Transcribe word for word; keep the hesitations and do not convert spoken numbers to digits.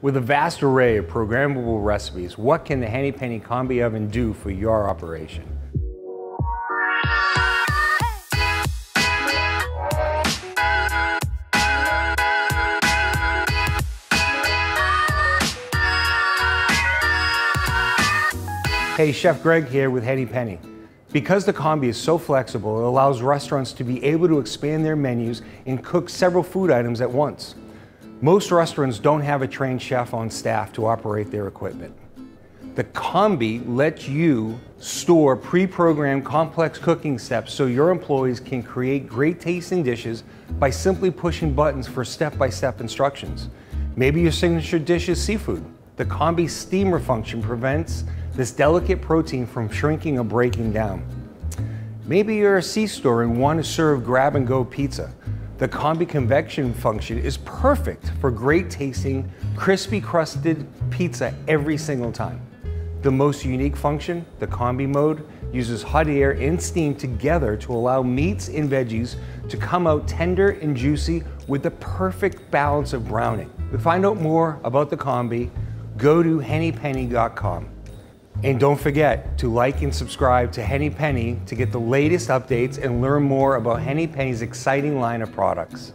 With a vast array of programmable recipes, what can the Henny Penny combi oven do for your operation? Hey, Chef Greg here with Henny Penny. Because the combi is so flexible, it allows restaurants to be able to expand their menus and cook several food items at once. Most restaurants don't have a trained chef on staff to operate their equipment. The combi lets you store pre-programmed complex cooking steps so your employees can create great tasting dishes by simply pushing buttons for step-by-step instructions. Maybe your signature dish is seafood. The combi steamer function prevents this delicate protein from shrinking or breaking down. Maybe you're a C-store and want to serve grab-and-go pizza. The combi convection function is perfect for great tasting, crispy crusted pizza every single time. The most unique function, the combi mode, uses hot air and steam together to allow meats and veggies to come out tender and juicy with the perfect balance of browning. To find out more about the combi, go to henny penny dot com. And don't forget to like and subscribe to Henny Penny to get the latest updates and learn more about Henny Penny's exciting line of products.